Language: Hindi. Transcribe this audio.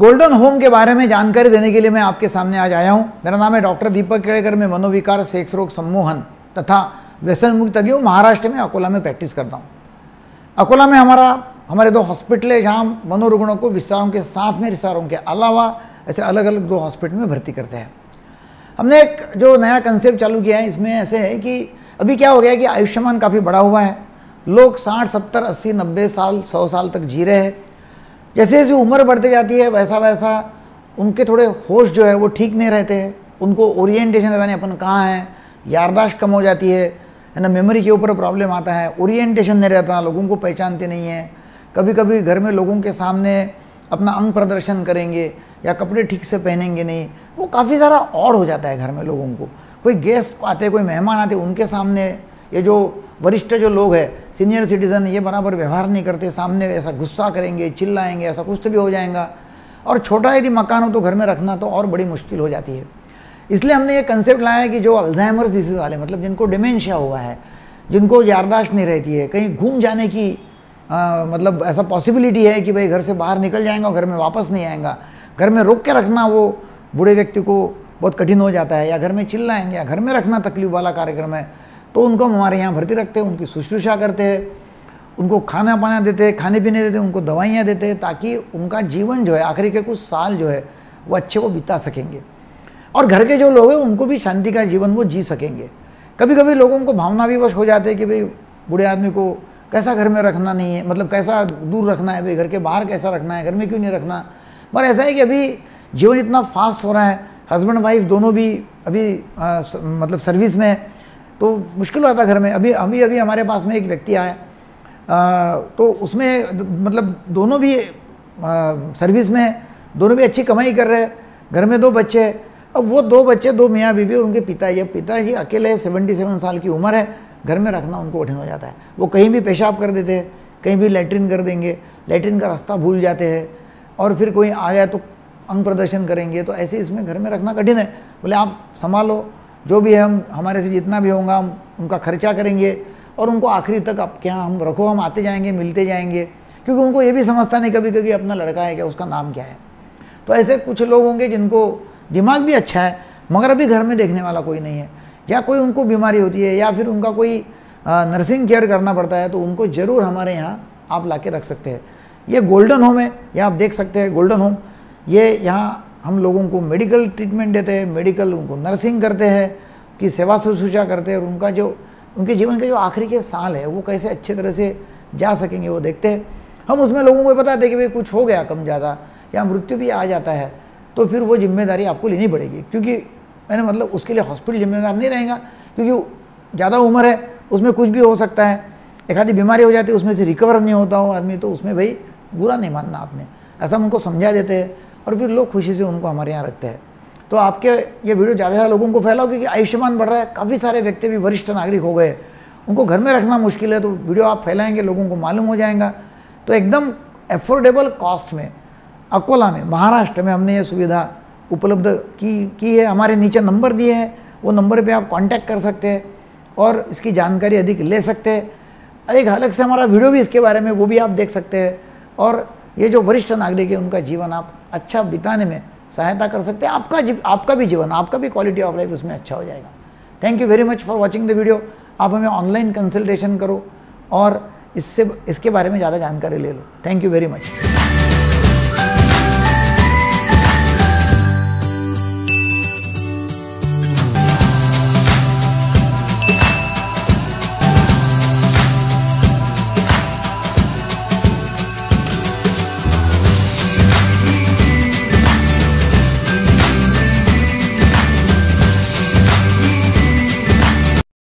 गोल्डन होम के बारे में जानकारी देने के लिए मैं आपके सामने आज आया हूं। मेरा नाम है डॉक्टर दीपक केलकर। मैं मनोविकार, सेक्स रोग, सम्मोहन तथा व्यसन मुक्त तज्ञ हूँ। महाराष्ट्र में अकोला में प्रैक्टिस करता हूं। अकोला में हमारे 2 हॉस्पिटल है जहाँ मनोरुग्णों को विस्तारों के साथ में रिसारों के अलावा ऐसे अलग अलग 2 हॉस्पिटल में भर्ती करते हैं। हमने एक जो नया कंसेप्ट चालू किया है, इसमें ऐसे है कि अभी क्या हो गया कि आयुष्मान काफ़ी बढ़ा हुआ है। लोग 60, 70, 80, 90 साल, 100 साल तक जी रहे हैं। जैसे जैसे उम्र बढ़ती जाती है वैसा वैसा उनके थोड़े होश जो है वो ठीक नहीं रहते हैं। उनको ओरिएंटेशन रहता नहीं, अपन कहाँ हैं, याददाश्त कम हो जाती है, है ना, मेमोरी के ऊपर प्रॉब्लम आता है, ओरिएंटेशन नहीं रहता, लोगों को पहचानते नहीं है। कभी कभी घर में लोगों के सामने अपना अंग प्रदर्शन करेंगे या कपड़े ठीक से पहनेंगे नहीं। वो काफ़ी सारा और हो जाता है घर में लोगों को। कोई गेस्ट आते, कोई मेहमान आते, उनके सामने ये जो वरिष्ठ जो लोग हैं, सीनियर सिटीज़न, ये बराबर व्यवहार नहीं करते। सामने ऐसा गुस्सा करेंगे, चिल्लाएंगे, ऐसा कुछ तो भी हो जाएगा। और छोटा यदि मकान हो तो घर में रखना तो और बड़ी मुश्किल हो जाती है। इसलिए हमने ये कंसेप्ट लाया है कि जो अल्जायमर्स डिसीज़ वाले, मतलब जिनको डिमेंशिया हुआ है, जिनको याददाश्त नहीं रहती है, कहीं घूम जाने की मतलब ऐसा पॉसिबिलिटी है कि भाई घर से बाहर निकल जाएंगे और घर में वापस नहीं आएगा। घर में रोक के रखना वो बूढ़े व्यक्ति को बहुत कठिन हो जाता है, या घर में चिल्लाएंगे, या घर में रखना तकलीफ वाला कार्यक्रम है, तो उनको हम हमारे यहाँ भर्ती रखते हैं। उनकी शुश्रूषा करते हैं, उनको खाना पाना देते हैं, खाने पीने देते हैं, उनको दवाइयाँ देते हैं, ताकि उनका जीवन जो है आखिरी के कुछ साल जो है वो अच्छे वो बिता सकेंगे और घर के जो लोग हैं उनको भी शांति का जीवन वो जी सकेंगे। कभी कभी लोगों को भावना विवश हो जाते हैं कि भाई बूढ़े आदमी को कैसा घर में रखना नहीं है, मतलब कैसा दूर रखना है, भाई घर के बाहर कैसा रखना है, घर में क्यों नहीं रखना। पर ऐसा है कि अभी जीवन इतना फास्ट हो रहा है, हस्बैंड वाइफ दोनों भी अभी मतलब सर्विस में है, तो मुश्किल होता है घर में। अभी अभी अभी हमारे पास में एक व्यक्ति आया, तो उसमें मतलब दोनों भी सर्विस में है, दोनों भी अच्छी कमाई कर रहे हैं, घर में 2 बच्चे हैं। अब वो 2 बच्चे, 2 मियाँ बीवी, उनके पिताजी अकेले हैं, 77 साल की उम्र है। घर में रखना उनको कठिन हो जाता है। वो कहीं भी पेशाब कर देते हैं, कहीं भी लैट्रिन कर देंगे, लैट्रिन का रास्ता भूल जाते हैं, और फिर कोई आ गया तो अंग प्रदर्शन करेंगे। तो ऐसे इसमें घर में रखना कठिन है। बोले आप संभालो, जो भी है हम, हमारे से जितना भी होगा हम उनका खर्चा करेंगे और उनको आखिरी तक आपके यहाँ हम रखो, हम आते जाएंगे, मिलते जाएंगे, क्योंकि उनको ये भी समझता नहीं कभी कभी अपना लड़का है क्या, उसका नाम क्या है। तो ऐसे कुछ लोग होंगे जिनको दिमाग भी अच्छा है मगर अभी घर में देखने वाला कोई नहीं है, या कोई उनको बीमारी होती है, या फिर उनका कोई नर्सिंग केयर करना पड़ता है, तो उनको ज़रूर हमारे यहाँ आप ला के रख सकते हैं। ये गोल्डन होम है, यह आप देख सकते हैं गोल्डन होम। ये यहाँ हम लोगों को मेडिकल ट्रीटमेंट देते हैं, मेडिकल उनको नर्सिंग करते हैं, कि सेवा शुश्रूषा करते हैं, और उनका जो उनके जीवन के जो आखिरी के साल है वो कैसे अच्छे तरह से जा सकेंगे वो देखते हैं हम। उसमें लोगों को बताते हैं कि भाई कुछ हो गया कम ज़्यादा या मृत्यु भी आ जाता है तो फिर वो जिम्मेदारी आपको लेनी पड़ेगी, क्योंकि मैंने मतलब उसके लिए हॉस्पिटल जिम्मेदार नहीं रहेगा, क्योंकि ज़्यादा उम्र है, उसमें कुछ भी हो सकता है। एक आधी बीमारी हो जाती है, उसमें से रिकवर नहीं होता हो आदमी, तो उसमें भाई बुरा नहीं मानना आपने, ऐसा हम उनको समझा देते हैं और फिर लोग खुशी से उनको हमारे यहाँ रखते हैं। तो आपके ये वीडियो ज़्यादा से ज़्यादा लोगों को फैलाओ, क्योंकि आयुष्मान बढ़ रहा है, काफ़ी सारे व्यक्ति भी वरिष्ठ नागरिक हो गए, उनको घर में रखना मुश्किल है, तो वीडियो आप फैलाएंगे, लोगों को मालूम हो जाएगा। तो एकदम एफोर्डेबल कॉस्ट में अकोला में, महाराष्ट्र में हमने ये सुविधा उपलब्ध की है। हमारे नीचे नंबर दिए हैं, वो नंबर पर आप कॉन्टैक्ट कर सकते हैं और इसकी जानकारी अधिक ले सकते हैं। एक अलग से हमारा वीडियो भी इसके बारे में, वो भी आप देख सकते हैं, और ये जो वरिष्ठ नागरिक है उनका जीवन आप अच्छा बिताने में सहायता कर सकते हैं। आपका भी जीवन, आपका भी क्वालिटी ऑफ लाइफ उसमें अच्छा हो जाएगा। Thank you very much for watching the video. आप हमें ऑनलाइन कंसल्टेशन करो और इसके बारे में ज़्यादा जानकारी ले लो। Thank you very much.